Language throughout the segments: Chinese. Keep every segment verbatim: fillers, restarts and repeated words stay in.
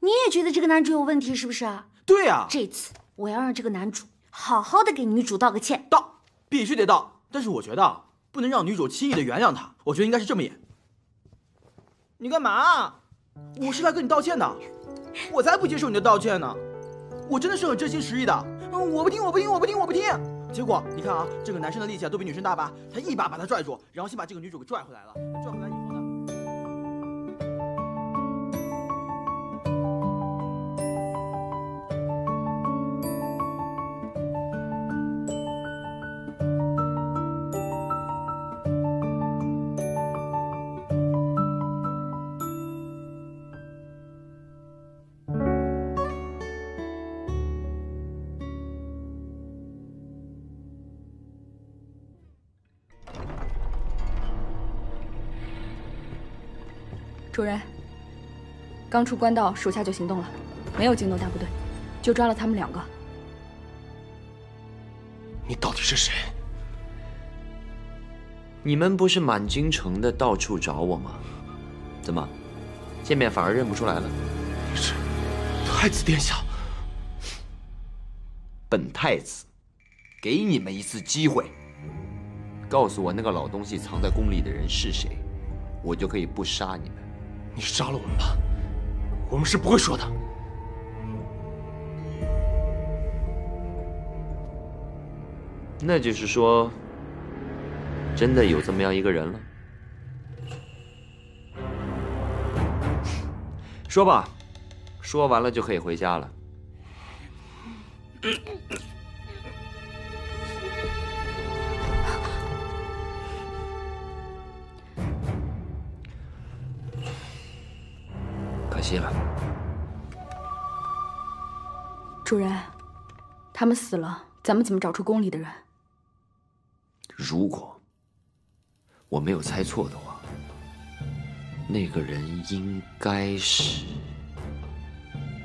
你也觉得这个男主有问题是不是啊？对呀、啊，这次我要让这个男主好好的给女主道个歉，道必须得道。但是我觉得不能让女主轻易的原谅他，我觉得应该是这么演。你干嘛？我是来跟你道歉的，我才不接受你的道歉呢！我真的是很真心实意的。嗯，我不听，我不听，我不听，我不听。结果你看啊，这个男生的力气啊都比女生大吧？他一把把他拽住，然后先把这个女主给拽回来了。拽回来以后呢？ 主人，刚出官道，属下就行动了，没有惊动大部队，就抓了他们两个。你到底是谁？你们不是满京城的到处找我吗？怎么，见面反而认不出来了？是，太子殿下。本太子，给你们一次机会，告诉我那个老东西藏在宫里的人是谁，我就可以不杀你们。 你杀了我们吧，我们是不会说的。那就是说，真的有这么样一个人了。说吧，说完了就可以回家了。可惜了，主人，他们死了，咱们怎么找出宫里的人？如果我没有猜错的话，那个人应该是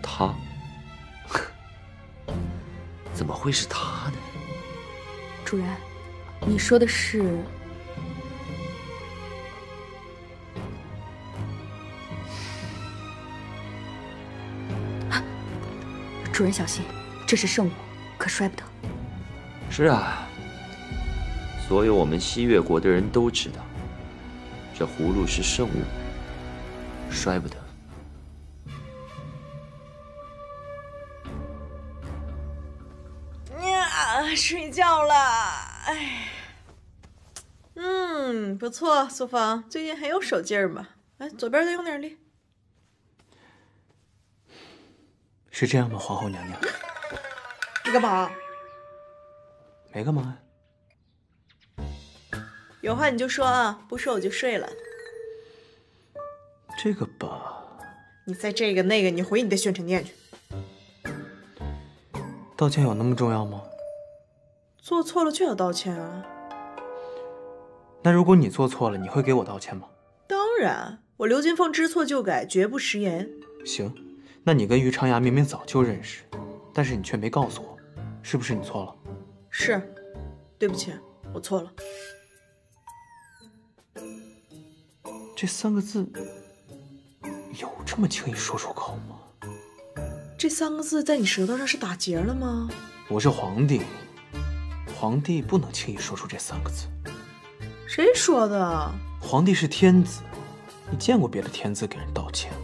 他。怎么会是他呢？主人，你说的是？ 主人小心，这是圣物，可摔不得。是啊，所有我们西越国的人都知道，这葫芦是圣物，摔不得。呀，睡觉了，哎。嗯，不错，苏芳，最近很有手劲儿嘛。来，左边再用点力。 是这样吗，皇后娘娘？你干嘛？没干嘛呀。有话你就说啊，不说我就睡了。这个吧，你再这个那个，你回你的宣城殿去。道歉有那么重要吗？做错了就要道歉啊。那如果你做错了，你会给我道歉吗？当然，我刘金凤知错就改，绝不食言。行。 那你跟于长牙明明早就认识，但是你却没告诉我，是不是你错了？是，对不起，我错了。这三个字有这么轻易说出口吗？这三个字在你舌头上是打结了吗？我是皇帝，皇帝不能轻易说出这三个字。谁说的？皇帝是天子，你见过别的天子给人道歉吗？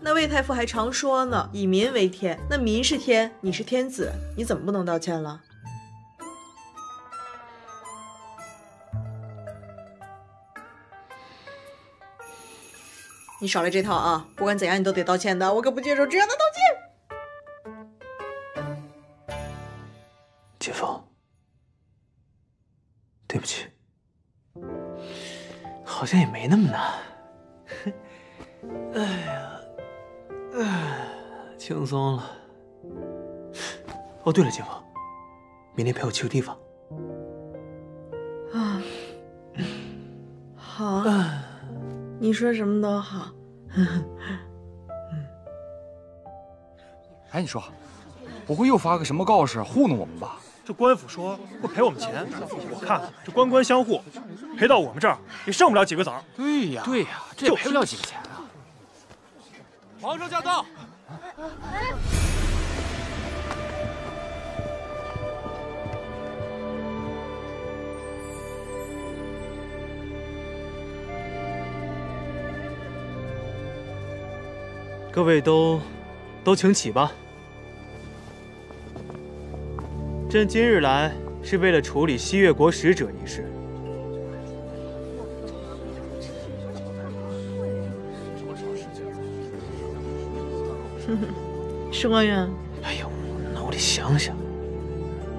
那魏太傅还常说呢，以民为天。那民是天，你是天子，你怎么不能道歉了？你少来这套啊！不管怎样，你都得道歉的，我可不接受这样的道歉。姐夫，对不起，好像也没那么难。哎呀。 轻松了。哦，对了，姐夫，明天陪我去个地方。啊，好啊，你说什么都好。哎，你说，不会又发个什么告示糊弄我们吧？这官府说会赔我们钱，我看这官官相护，赔到我们这儿也剩不了几个子儿。对呀，对呀，这也赔不了几个钱啊。皇上驾到！各位都都请起吧。朕今日来是为了处理西越国使者一事。 是官员。哎呦，那我得想想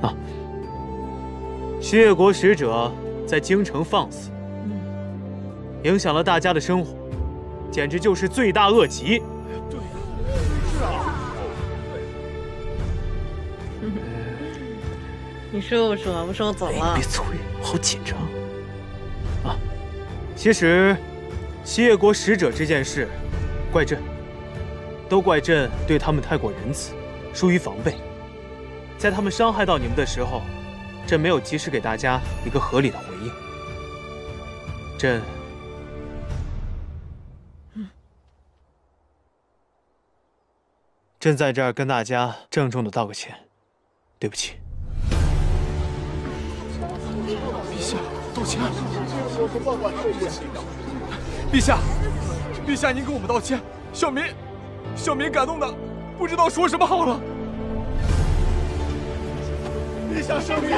啊。西越国使者在京城放肆，嗯、影响了大家的生活，简直就是罪大恶极。对，是啊。你说不说？不说我走了。哎、别催，我好紧张啊。其实，西越国使者这件事，怪朕。 都怪朕对他们太过仁慈，疏于防备。在他们伤害到你们的时候，朕没有及时给大家一个合理的回应。朕，嗯、朕在这儿跟大家郑重的道个歉，对不起。陛下，道歉！陛下，陛下，您给我们道歉，小民。 小民感动的不知道说什么好了。陛下圣明，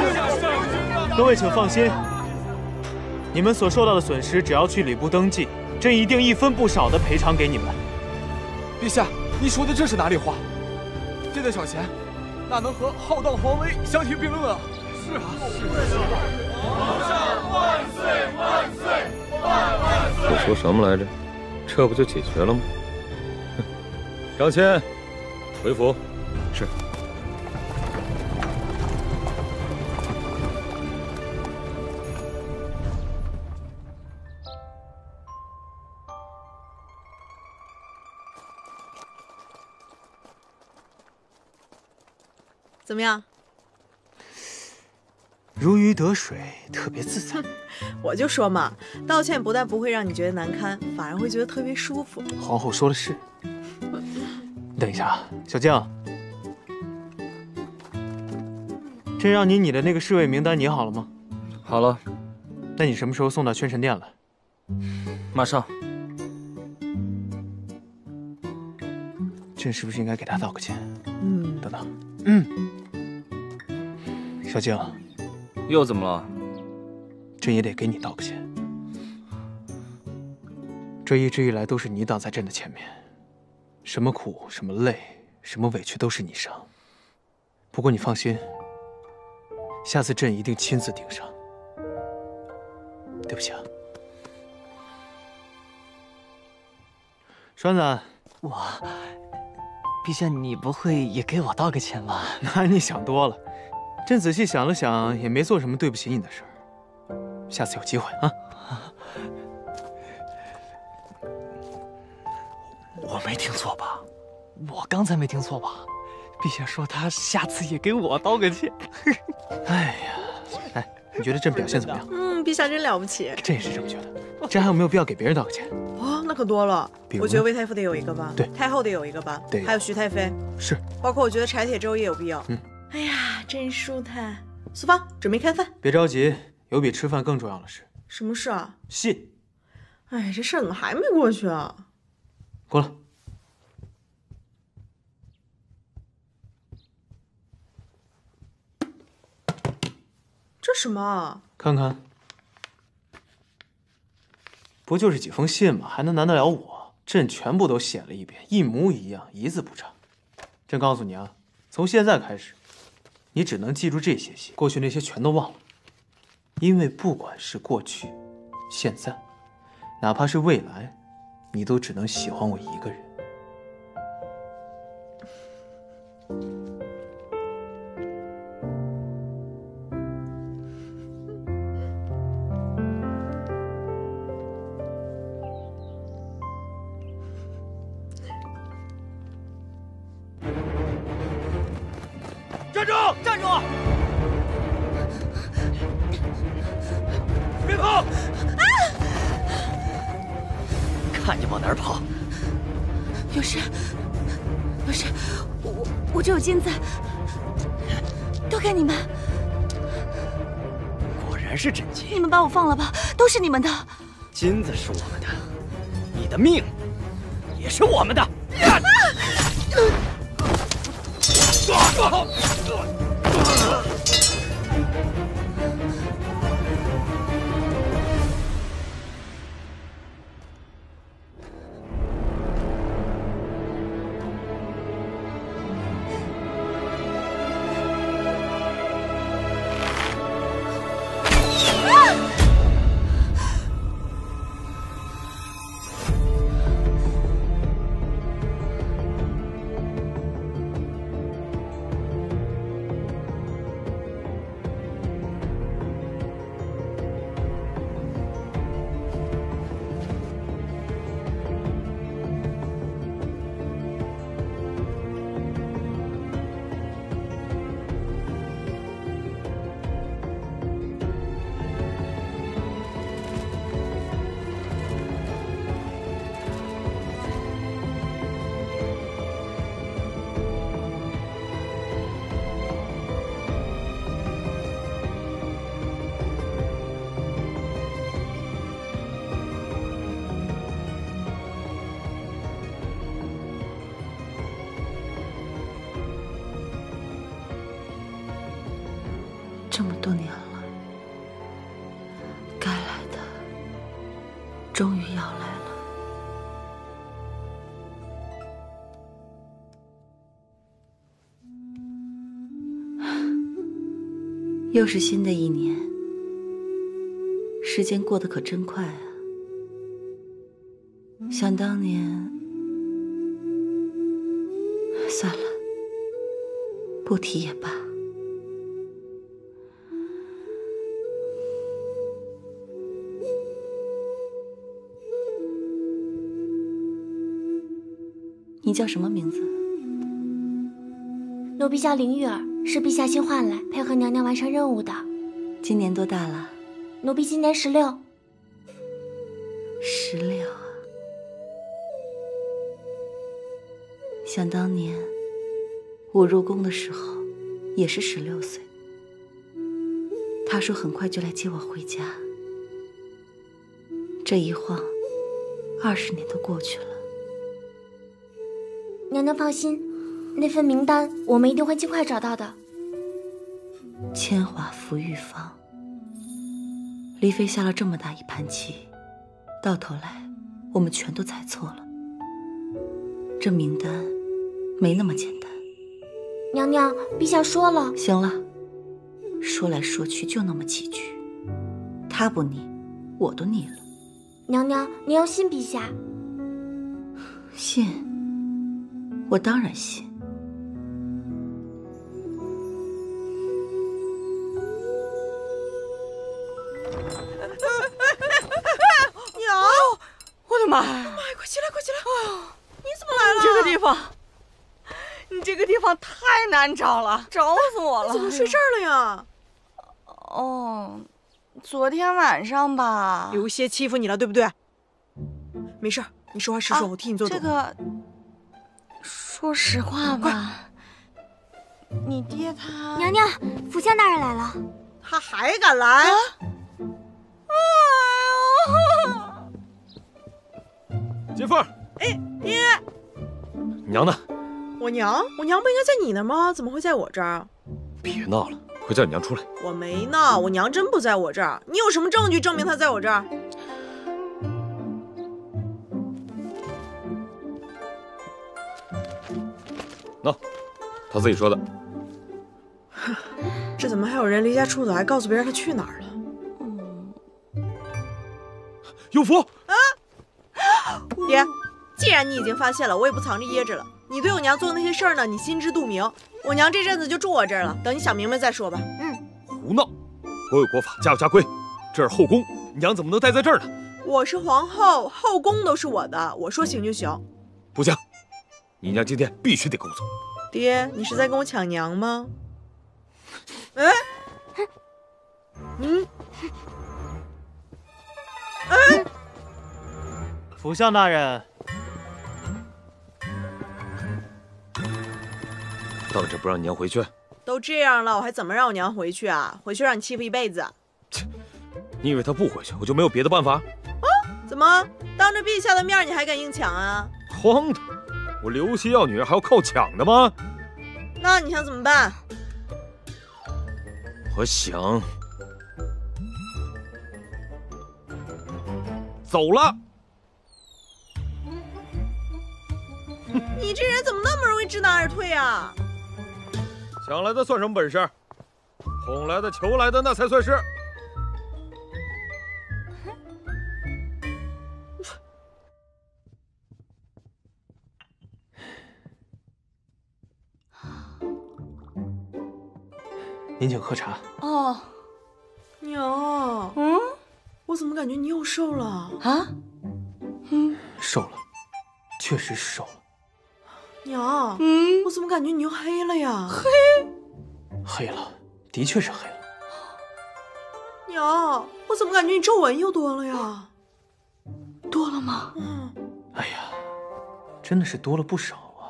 各位请放心，你们所受到的损失，只要去礼部登记，朕一定一分不少的赔偿给你们。陛下，您说的这是哪里话？这点小钱，哪能和浩荡皇威相提并论啊？是啊，是啊。皇上万岁万岁万万岁！我说什么来着？这不就解决了吗？ 张骞，回府。是。怎么样？如鱼得水，特别自在。我就说嘛，道歉不但不会让你觉得难堪，反而会觉得特别舒服。皇后说的是。 等一下，小静，朕让你拟的那个侍卫名单拟好了吗？好了，那你什么时候送到宣神殿来？马上。朕是不是应该给他道个歉？嗯，等等，嗯，小静，又怎么了？朕也得给你道个歉。这一直以来都是你挡在朕的前面。 什么苦，什么累，什么委屈都是你伤。不过你放心，下次朕一定亲自顶上。对不起啊，栓子，我，陛下，你不会也给我道个歉吧？那你想多了，朕仔细想了想，也没做什么对不起你的事儿。下次有机会啊。 我没听错吧？我刚才没听错吧？陛下说他下次也给我道个歉。哎呀，哎，你觉得朕表现怎么样？嗯，陛下真了不起。朕也是这么觉得。朕还有没有必要给别人道个歉？哦，那可多了。我觉得魏太傅得有一个吧，对，太后得有一个吧，对，还有徐太妃，是。包括我觉得柴铁周也有必要。嗯。哎呀，真舒坦。苏芳，准备开饭。别着急，有比吃饭更重要的事。什么事啊？信。哎，这事怎么还没过去啊？ 过来。这什么啊？看看，不就是几封信吗？还能难得了我？朕全部都写了一遍，一模一样，一字不差。朕告诉你啊，从现在开始，你只能记住这些信，过去那些全都忘了，因为不管是过去、现在，哪怕是未来。 你都只能喜欢我一个人。站住！站住！别跑！ 看你往哪儿跑！有事，有事，我我这有金子，都给你们。果然是真金，你们把我放了吧，都是你们的。金子是我们的，你的命也是我们的。啊啊啊 这么多年了，该来的终于要来了。又是新的一年，时间过得可真快啊！想当年，算了，不提也罢。 你叫什么名字？奴婢叫凌玉儿，是陛下亲唤来配合娘娘完成任务的。今年多大了？奴婢今年十六。十六啊！想当年，我入宫的时候也是十六岁。他说很快就来接我回家。这一晃，二十年都过去了。 娘娘放心，那份名单我们一定会尽快找到的。铅华服玉坊，黎妃下了这么大一盘棋，到头来我们全都猜错了。这名单没那么简单。娘娘，陛下说了。行了，说来说去就那么几句，他不腻，我都腻了。娘娘，您要信陛下。信。 我当然信。娘，我的妈呀！妈呀，快起来，快起来！哎呦，你怎么来了？你这个地方，你这个地方太难找了，找死我了！怎么睡这儿了呀？哦，昨天晚上吧，有些欺负你了，对不对？没事，你实话实说，我替你做主。这个。 说实话吧，你爹他娘娘，福相大人来了，他还敢来？啊、哎呦！金凤，哎，爹，娘呢？我娘，我娘不应该在你那吗？怎么会在我这儿？别闹了，快叫你娘出来！我没闹，我娘真不在我这儿。你有什么证据证明她在我这儿？ 喏， no, 他自己说的。这怎么还有人离家出走，还告诉别人他去哪儿了？嗯，有福啊！爹，既然你已经发现了，我也不藏着掖着了。你对我娘做的那些事儿呢，你心知肚明。我娘这阵子就住我这儿了，等你想明白再说吧。嗯，胡闹！国有国法，家有家规，这是后宫，你娘怎么能待在这儿呢？我是皇后，后宫都是我的，我说行就行。不行。 你娘今天必须得跟我走。爹，你是在跟我抢娘吗？哎，嗯，哎，福相大人，当着不让你娘回去？都这样了，我还怎么让我娘回去啊？回去让你欺负一辈子？切！你以为她不回去，我就没有别的办法？啊？怎么当着陛下的面你还敢硬抢啊？荒唐！我刘熙要女还要靠抢的吗？那你想怎么办？我想走了。 你这人怎么那么容易知难而退啊？想来的算什么本事？哄来的、求来的，那才算是。您请喝茶。哦，娘。嗯，我怎么感觉你又瘦了啊？嗯，瘦了，确实是瘦了。 娘，嗯，我怎么感觉你又黑了呀？黑，黑了，的确是黑了。娘，我怎么感觉你皱纹又多了呀？多了吗？嗯。哎呀，真的是多了不少啊。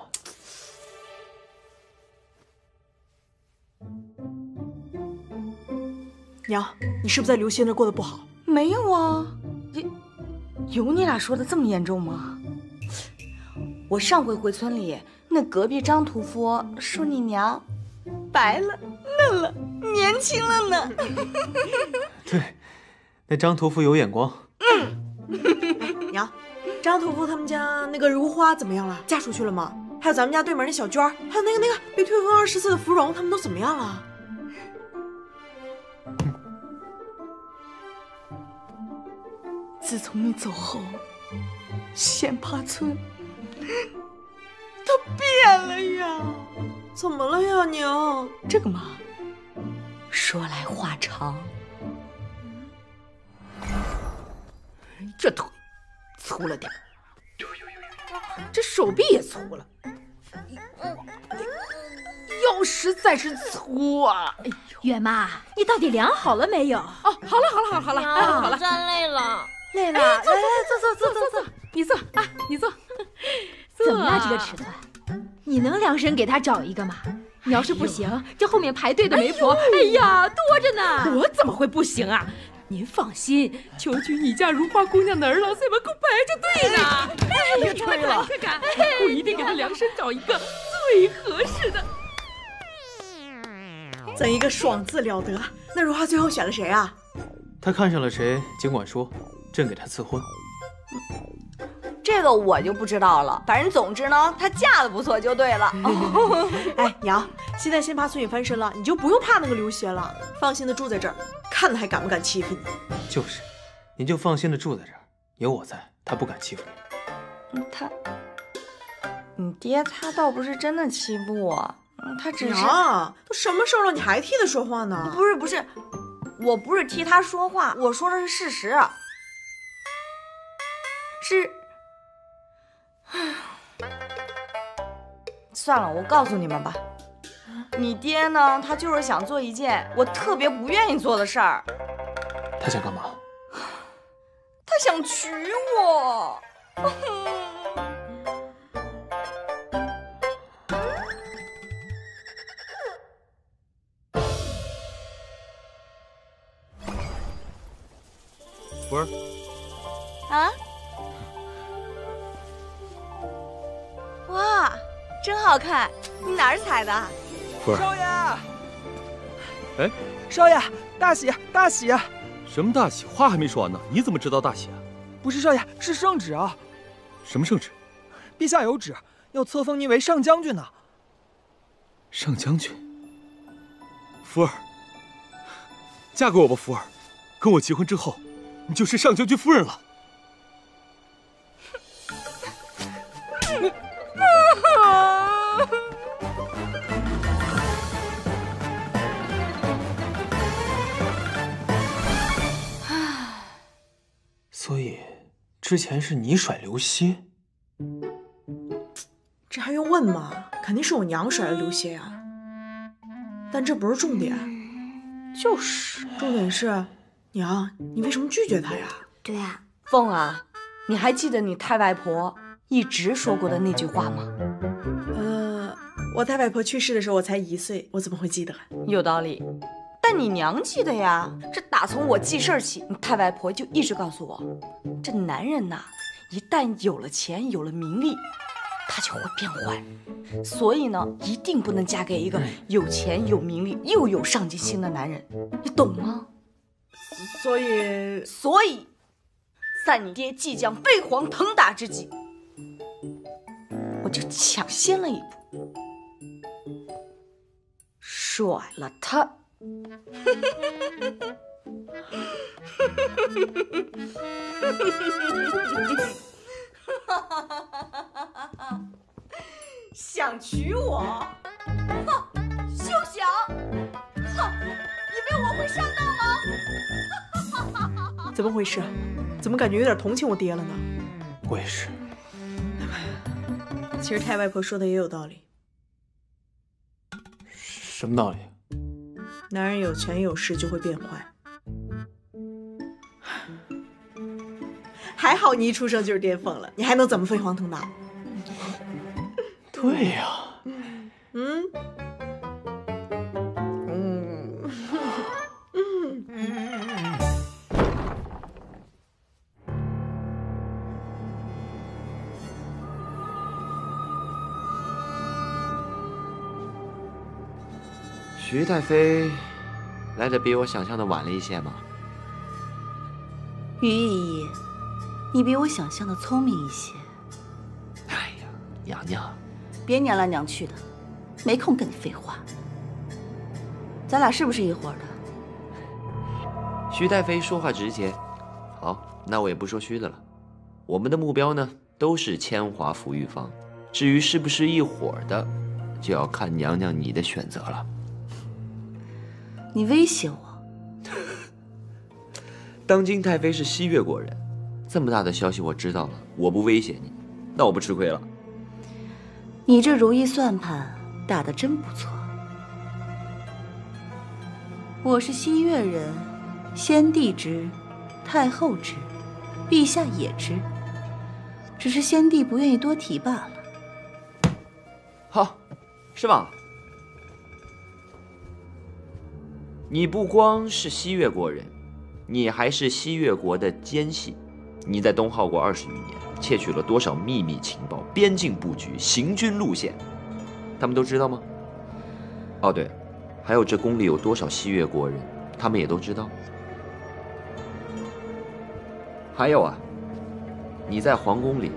娘，你是不是在刘鑫那过得不好？没有啊，有有你俩说的这么严重吗？ 我上回回村里，那隔壁张屠夫说你娘白了、嫩了、年轻了呢。对，那张屠夫有眼光。嗯，娘，张屠夫他们家那个如花怎么样了？嫁出去了吗？还有咱们家对门那小娟，还有那个那个被退婚二十次的芙蓉，他们都怎么样了？自从你走后，显帕村。 他变了呀！怎么了呀，娘？这个嘛，说来话长。这腿粗了点，这手臂也粗了，腰实在是粗啊！哎呦，远妈，你到底量好了没有？哦，好了，好了，好了，好了，好了，站累了。 累了，来来，坐坐坐坐坐，你坐啊，你坐。怎么了这个尺寸？你能量身给他找一个吗？你要是不行，这后面排队的媒婆，哎呀，多着呢。我怎么会不行啊？您放心，求取你家如花姑娘的儿郎随门叩拜就对了。别吹了，快看，我一定给他量身找一个最合适的。怎一个爽字了得？那如花最后选了谁啊？她看上了谁，尽管说。 朕给她赐婚，这个我就不知道了。反正总之呢，她嫁的不错就对了。哎，娘，现在先怕村也翻身了，你就不用怕那个刘协了，放心的住在这儿，看他还敢不敢欺负你。就是，你就放心的住在这儿，有我在，他不敢欺负你。他，你爹他倒不是真的欺负我，他只是……娘，都什么时候了，你还替他说话呢？不是不是，我不是替他说话，我说的是事实。 是，算了，我告诉你们吧。你爹呢？他就是想做一件我特别不愿意做的事儿。他想干嘛？他想娶我。不是。啊？ 哇，真好看！你哪儿采的？不是。少爷，哎，少爷，大喜大喜呀！什么大喜？话还没说完呢，你怎么知道大喜啊？不是少爷，是圣旨啊！什么圣旨？陛下有旨，要册封您为上将军呢。上将军，福儿，嫁给我吧，福儿，跟我结婚之后，你就是上将军夫人了。 所以之前是你甩刘希，这还用问吗？肯定是我娘甩了刘希呀。但这不是重点，就是，重点是，娘，你为什么拒绝他呀？对呀，凤啊，你还记得你太外婆一直说过的那句话吗？呃，我大外婆去世的时候我才一岁，我怎么会记得啊？有道理。但你娘记得呀，这打从我记事儿起，你太外婆就一直告诉我，这男人呐，一旦有了钱，有了名利，他就会变坏，所以呢，一定不能嫁给一个有钱、有名利又有上进心的男人，你懂吗？所以，所以，在你爹即将飞黄腾达之际，我就抢先了一步，甩了他。想娶我？哼，休想！哼，以为我会上当吗？怎么回事？怎么感觉有点同情我爹了呢？我也是。其实太外婆说的也有道理。什么道理？男人有权有势就会变坏。还好你一出生就是巅峰了，你还能怎么飞黄腾达？对呀、啊，嗯嗯嗯，徐太妃来的比我想象的晚了一些嘛。于姨姨，你比我想象的聪明一些。哎呀，娘娘。别娘来娘去的，没空跟你废话。咱俩是不是一伙的？徐太妃说话直接。好，那我也不说虚的了。我们的目标呢，都是千华福玉坊。至于是不是一伙的，就要看娘娘你的选择了。你威胁我？当今太妃是西越国人，这么大的消息我知道了，我不威胁你，那我不吃亏了。你这如意算盘打得真不错。我是西越人，先帝知，太后知，陛下也知，只是先帝不愿意多提罢了。好，是吧？你不光是西越国人，你还是西越国的奸细。你在东浩国二十余年，窃取了多少秘密情报、边境布局、行军路线，他们都知道吗？哦，对，还有这宫里有多少西越国人，他们也都知道。还有啊，你在皇宫里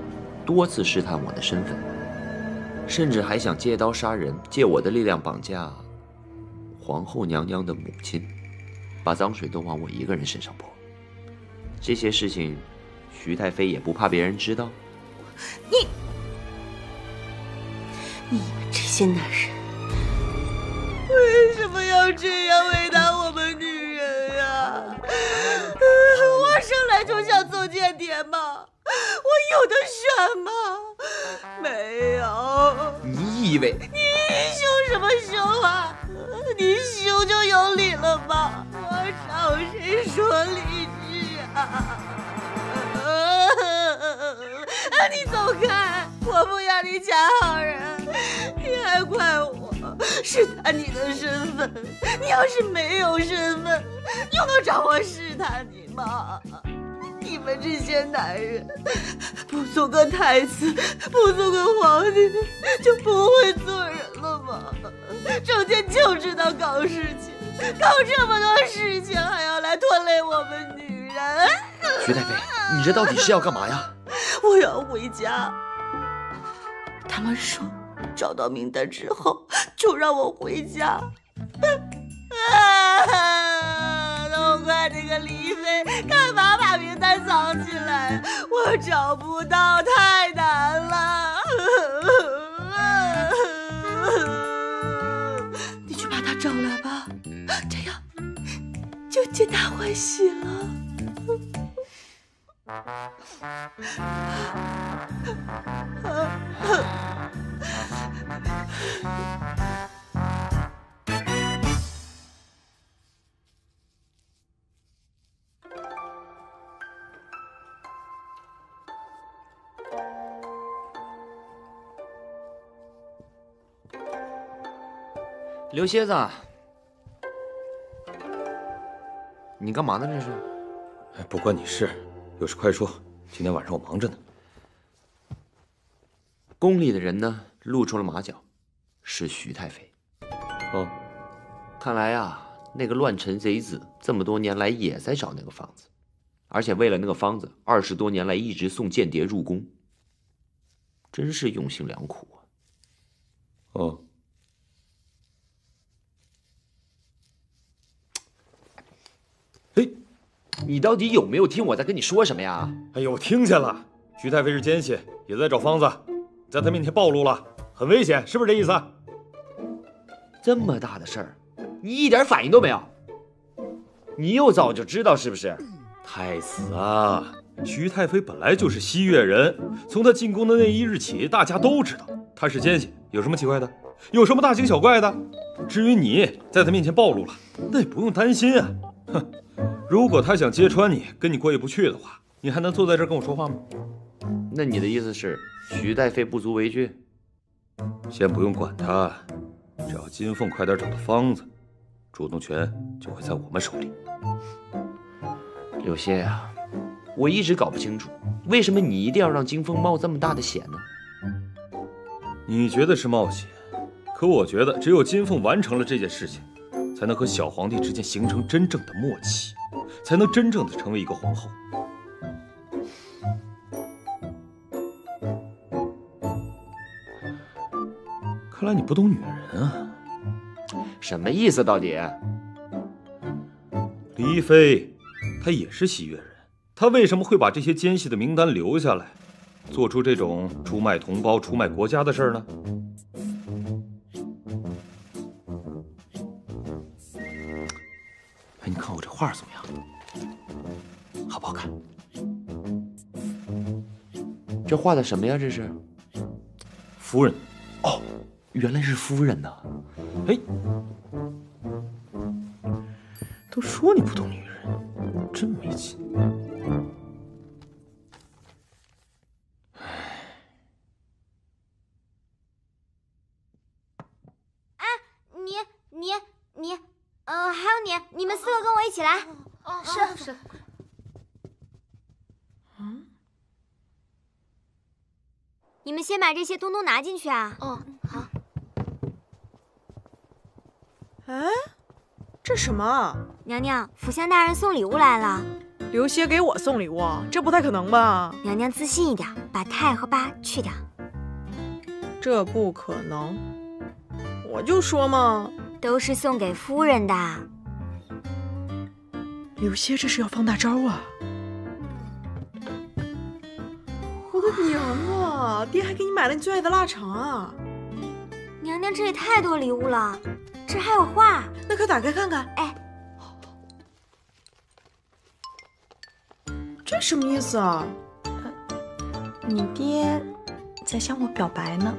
多次试探我的身份，甚至还想借刀杀人，借我的力量绑架皇后娘娘的母亲，把脏水都往我一个人身上泼。这些事情徐太妃也不怕别人知道。你，你们这些男人为什么要这样为难我们女人呀、啊？我生来就想做间谍吗？我有的选吗？没有。你以为你凶什么凶啊？你凶就有理了吧？我找谁说理去啊？啊！你走开！我不要你假好人，你还怪我试探你的身份。你要是没有身份，又能找我试探你吗？你们这些男人，不做个太子，不做个皇帝，就不会做人了吗？整天就知道搞事情，搞这么多事情，还要来拖累我们女人。徐太妃，你这到底是要干嘛呀？我要回家。他们说找到名单之后就让我回家。啊！都怪那个黎妃，干嘛把名单藏起来？我找不到，太难了。你去把他找来吧，这样就皆大欢喜了。刘蝎子，你干嘛呢？这是？哎，不关你事，有事快说。今天晚上我忙着呢。宫里的人呢，露出了马脚，是徐太妃。哦，看来啊，那个乱臣贼子这么多年来也在找那个方子，而且为了那个方子，二十多年来一直送间谍入宫，真是用心良苦啊。哦。 哎，你到底有没有听我在跟你说什么呀？哎呦，我听见了，徐太妃是奸细，也在找方子，在她面前暴露了，很危险，是不是这意思？这么大的事儿，你一点反应都没有，你又早就知道是不是？太子啊，徐太妃本来就是西越人，从她进宫的那一日起，大家都知道她是奸细，有什么奇怪的？有什么大惊小怪的？至于你在她面前暴露了，那也不用担心啊，哼。 如果他想揭穿你，跟你过意不去的话，你还能坐在这儿跟我说话吗？那你的意思是，徐太妃不足为惧？先不用管他，只要金凤快点找到方子，主动权就会在我们手里。柳谢呀，我一直搞不清楚，为什么你一定要让金凤冒这么大的险呢？你觉得是冒险，可我觉得只有金凤完成了这件事情，才能和小皇帝之间形成真正的默契。 才能真正的成为一个皇后。看来你不懂女人啊！什么意思？到底？黎妃，她也是西越人，她为什么会把这些奸细的名单留下来，做出这种出卖同胞、出卖国家的事呢？ 画怎么样？好不好看？这画的什么呀？这是夫人。哦，原来是夫人呐！哎，都说你不懂女人，真没劲。哎，啊，你你你。你 呃，还有你，你们四个跟我一起来。哦，是是。嗯，你们先把这些通通拿进去啊。哦，好。哎，这什么？娘娘，福相大人送礼物来了。刘歇给我送礼物，这不太可能吧？娘娘自信一点，把太和八去掉。这不可能，我就说嘛。 都是送给夫人的。刘歇这是要放大招啊！我的娘啊！爹还给你买了你最爱的腊肠啊！娘娘，这也太多礼物了，这还有画，那快打开看看。哎，这什么意思啊？你爹在向我表白呢。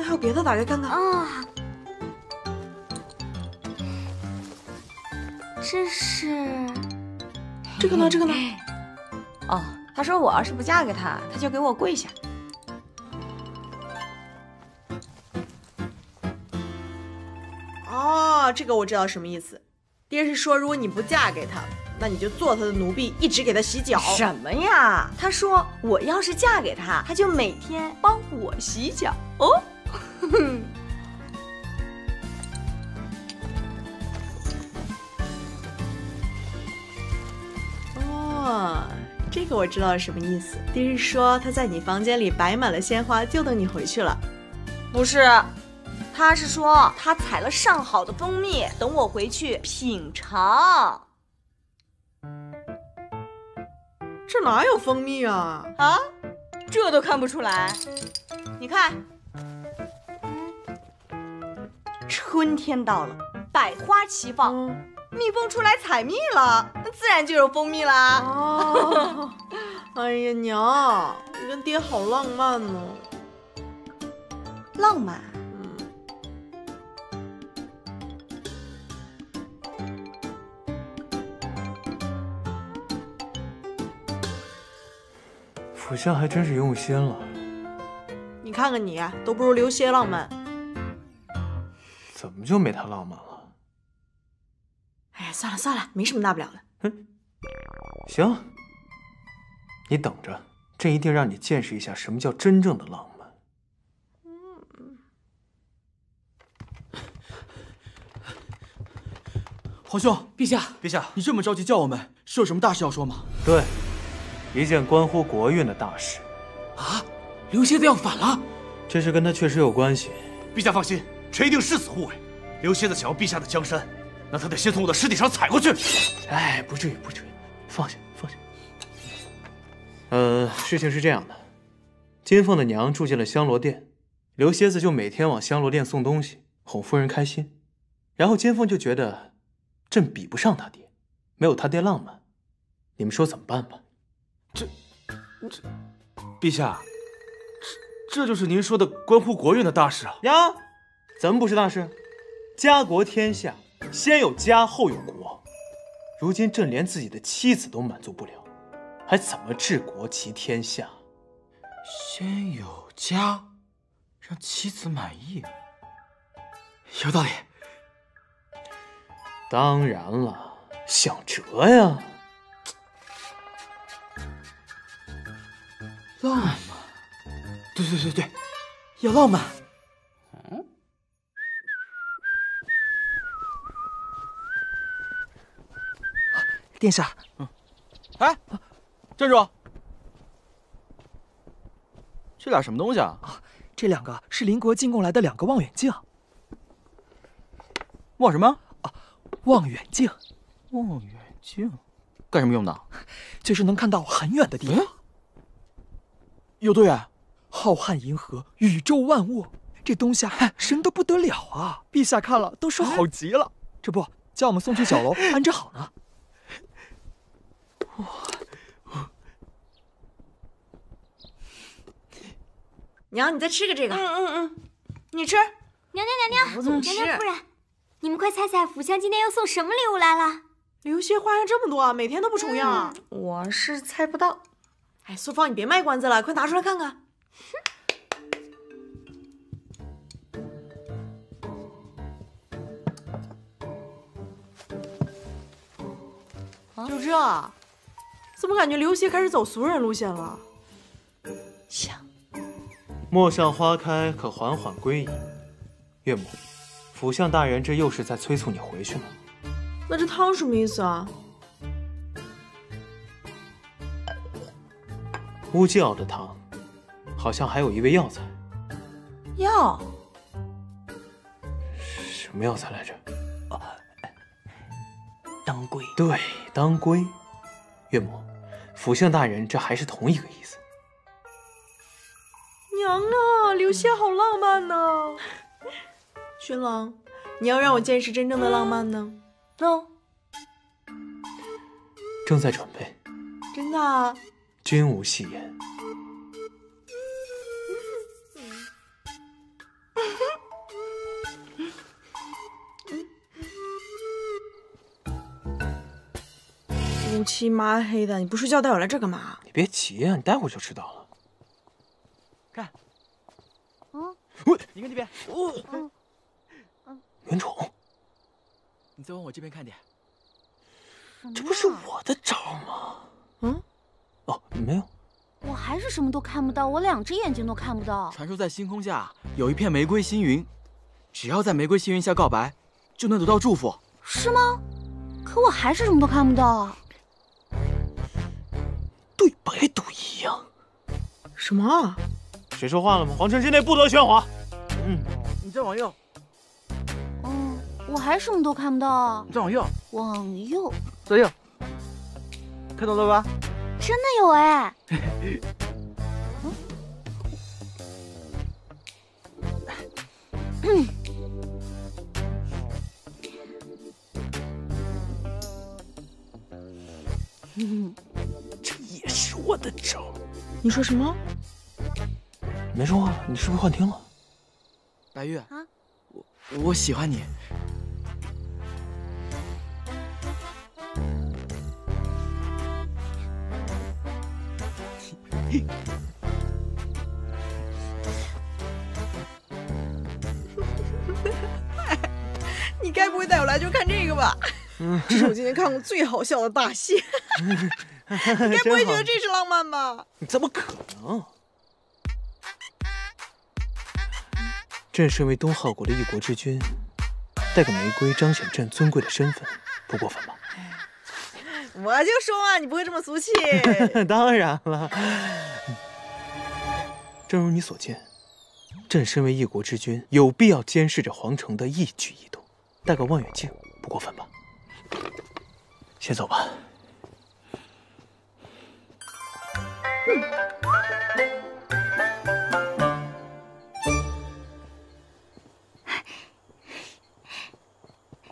还有别的，打开看看啊！这是这个呢？这个呢？哦，他说我要是不嫁给他，他就给我跪下。哦，这个我知道什么意思。爹是说，如果你不嫁给他，那你就做他的奴婢，一直给他洗脚。什么呀？他说我要是嫁给他，他就每天帮我洗脚。哦。 哼，哦，这个我知道什么意思。爹是说他在你房间里摆满了鲜花，就等你回去了。不是，他是说他采了上好的蜂蜜，等我回去品尝。这哪有蜂蜜啊？啊，这都看不出来。你看。 春天到了，百花齐放，嗯、蜜蜂出来采蜜了，那自然就有蜂蜜啦。哦、哎呀，娘，你跟爹好浪漫呢、哦。浪漫？嗯。福相还真是用心了。你看看你，都不如刘些浪漫。怎么就没他浪漫了？哎呀，算了算了，没什么大不了的。哼，行，你等着，朕一定让你见识一下什么叫真正的浪漫。嗯。皇兄，陛下，陛下，你这么着急叫我们，是有什么大事要说吗？对，一件关乎国运的大事。啊！ 刘协子要反了，这事跟他确实有关系。陛下放心，臣一定誓死护卫。刘协子想要陛下的江山，那他得先从我的尸体上踩过去。哎，不至于，不至于，放下，放下。呃，事情是这样的，金凤的娘住进了香罗殿，刘协子就每天往香罗殿送东西，哄夫人开心。然后金凤就觉得，朕比不上他爹，没有他爹浪漫。你们说怎么办吧？这，这，陛下。 这就是您说的关乎国运的大事啊！呀，怎么不是大事？家国天下，先有家后有国。如今朕连自己的妻子都满足不了，还怎么治国齐天下？先有家，让妻子满意，有道理。当然了，想辙呀，浪漫。 对对对对，要浪漫。嗯，殿下，嗯，哎，站住！这俩什么东西啊？啊，这两个是邻国进贡来的两个望远镜。望什么？啊，望远镜。望远镜，干什么用的？就是能看到很远的地方。有多远？ 浩瀚银河，宇宙万物，这东西啊，神得不得了啊！陛下看了都说好极了，这不将我们送去角楼安置好呢。娘，你再吃个这个。嗯嗯嗯，你吃。娘娘娘娘，我怎么吃？娘娘夫人，你们快猜猜，福香今天又送什么礼物来了？刘协花样这么多啊，每天都不重样啊。嗯、我是猜不到。哎，素芳，你别卖关子了，快拿出来看看。 就这，怎么感觉刘协开始走俗人路线了？想，陌上花开，可缓缓归矣。岳母，府相大人这又是在催促你回去呢。那这汤什么意思啊？乌鸡熬的汤。 好像还有一味药材，药？什么药材来着？啊，当归。对，当归。岳母，府相大人这还是同一个意思。娘啊，刘协好浪漫呢、啊！君郎，你要让我见识真正的浪漫呢？哦，正在准备。真的、啊？君无戏言。 乌漆麻黑的，你不睡觉带我来这干嘛？你别急啊，你待会儿就知道了。看，嗯，喂，你看这边，哦，嗯，嗯，袁宠，你再往我这边看点，这不是我的招吗？嗯，哦，没有，我还是什么都看不到，我两只眼睛都看不到。传说在星空下有一片玫瑰星云，只要在玫瑰星云下告白，就能得到祝福。是吗？可我还是什么都看不到啊。 对白都一样，什么？谁说话了吗？皇城之内不得喧哗。嗯，你再往右。嗯，我还什么都看不到啊。你再往右。往右。左右。看到了吧？真的有哎。嗯。嗯。我的招，你说什么？没说话，你是不是幻听了？白玉啊，我我喜欢你。你该不会带我来就看这个吧？这是我今天看过最好笑的大戏。你该不会觉得这是浪漫吧？怎么可能？朕身为东浩国的一国之君，带个玫瑰彰显朕尊贵的身份，不过分吧？ 我就说嘛，你不会这么俗气。当然了，正如你所见，朕身为一国之君，有必要监视着皇城的一举一动，戴个望远镜不过分吧？先走吧。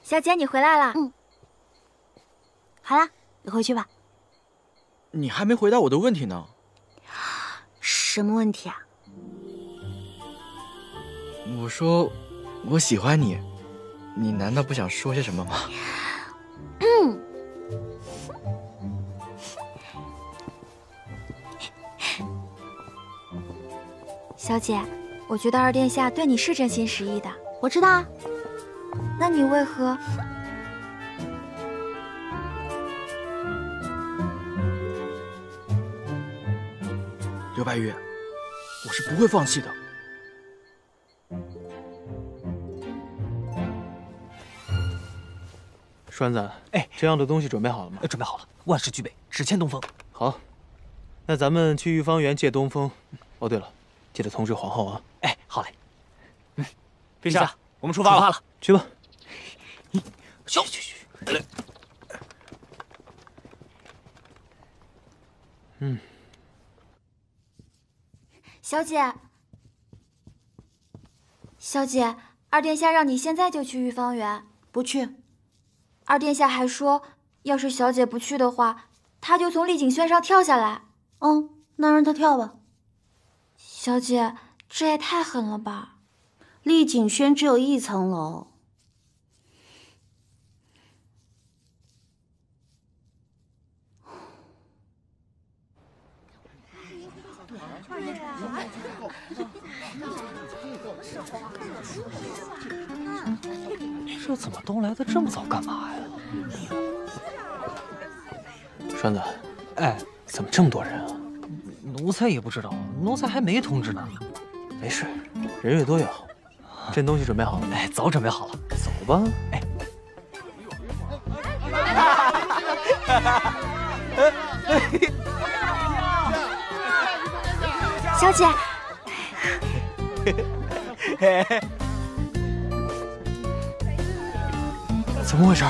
小姐，你回来了。嗯。好了。 你回去吧。你还没回答我的问题呢。什么问题啊？我说我喜欢你，你难道不想说些什么吗？嗯。小姐，我觉得二殿下对你是真心实意的。我知道啊。那你为何？ 刘白玉，我是不会放弃的。栓子，哎，这样的东西准备好了吗？准备好了，万事俱备，只欠东风。好，那咱们去御芳园借东风。哦，对了，记得通知皇后啊。哎，好嘞。嗯，陛下，我们出发了，去吧。去去去，来。嗯。 小姐，小姐，二殿下让你现在就去御芳园，不去。二殿下还说，要是小姐不去的话，他就从丽景轩上跳下来。嗯，那让他跳吧。小姐，这也太狠了吧！丽景轩只有一层楼。这怎么都来的这么早？干嘛呀？栓子，哎，怎么这么多人啊？奴才也不知道，奴才还没通知呢。没事，人越多越好。这东西准备好了？哎，早准备好了。走吧。哎。小姐。 怎么回事？